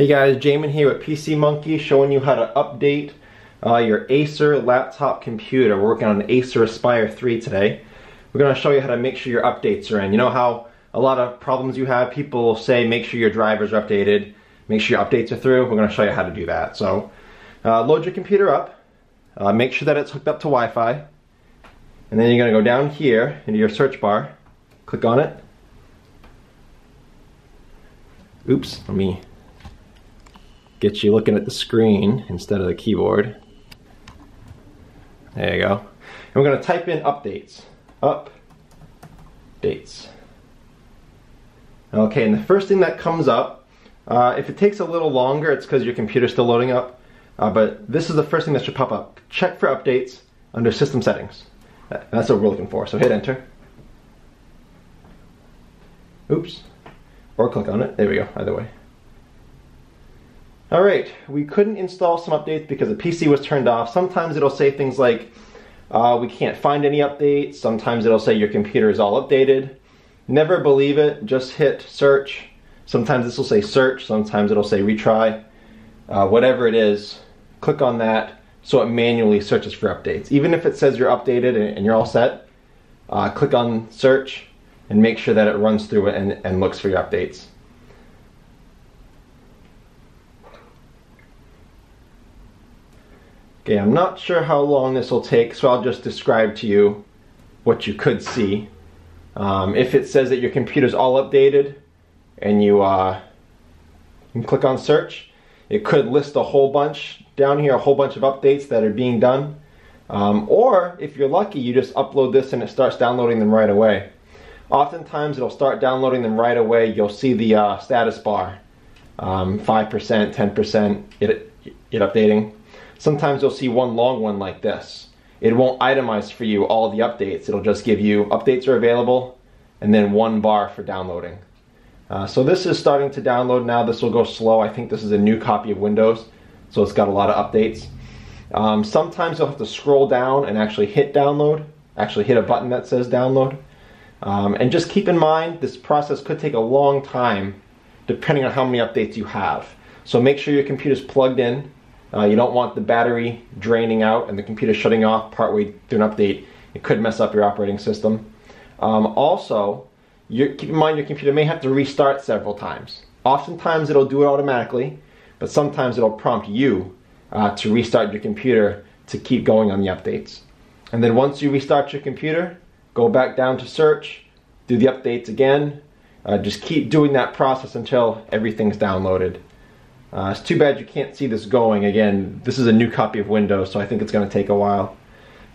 Hey guys, Jamin here with PC Monkey, showing you how to update your Acer laptop computer. We're working on an Acer Aspire 3 today. We're going to show you how to make sure your updates are in. You know how a lot of problems you have, people say make sure your drivers are updated, make sure your updates are through. We're going to show you how to do that. So load your computer up, make sure that it's hooked up to Wi-Fi, and then you're going to go down here into your search bar, click on it. Oops, let me get you looking at the screen instead of the keyboard. There you go. And we're going to type in updates. Updates. Okay, and the first thing that comes up, if it takes a little longer, it's because your computer's still loading up, but this is the first thing that should pop up. Check for updates under system settings. That's what we're looking for, so hit enter. Oops. Or click on it. There we go, either way. Alright, we couldn't install some updates because the PC was turned off. Sometimes it'll say things like, we can't find any updates. Sometimes it'll say your computer is all updated. Never believe it, just hit search. Sometimes this will say search, sometimes it'll say retry. Whatever it is, click on that so it manually searches for updates. Even if it says you're updated and you're all set, click on search and make sure that it runs through it and looks for your updates. Okay, I'm not sure how long this will take, so I'll just describe to you what you could see. If it says that your computer's all updated and you can click on search, it could list a whole bunch down here, a whole bunch of updates that are being done. Or if you're lucky, you just upload this and it starts downloading them right away. Oftentimes it'll start downloading them right away. You'll see the status bar, 5%, 10%, it updating. Sometimes you'll see one long one like this. It won't itemize for you all the updates. It'll just give you updates are available and then one bar for downloading. So this is starting to download now. This will go slow. I think this is a new copy of Windows, so it's got a lot of updates. Sometimes you'll have to scroll down and actually hit download, actually hit a button that says download. And just keep in mind, this process could take a long time depending on how many updates you have. So make sure your computer's plugged in. You don't want the battery draining out and the computer shutting off partway through an update. It could mess up your operating system. Also, keep in mind your computer may have to restart several times. Oftentimes it'll do it automatically, but sometimes it'll prompt you to restart your computer to keep going on the updates. And then once you restart your computer, go back down to search, do the updates again. Just keep doing that process until everything's downloaded. It's too bad you can't see this going. Again, this is a new copy of Windows, so I think it's going to take a while.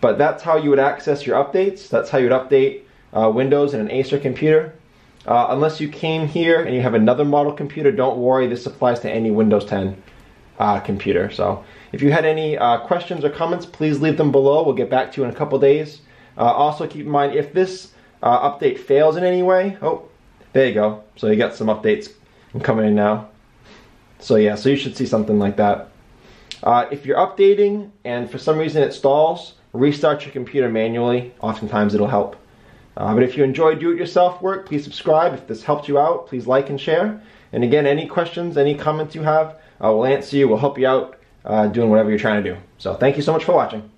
But that's how you would access your updates. That's how you would update Windows in an Acer computer. Unless you came here and you have another model computer, don't worry, this applies to any Windows 10 computer. So if you had any questions or comments, please leave them below. We'll get back to you in a couple days. Also keep in mind, if this update fails in any way, oh, there you go. So you got some updates coming in now. So yeah, so you should see something like that. If you're updating and for some reason it stalls, restart your computer manually. Oftentimes it'll help. But if you enjoy do-it-yourself work, please subscribe. If this helped you out, please like and share. And again, any questions, any comments you have, we'll answer you, we'll help you out doing whatever you're trying to do. So thank you so much for watching.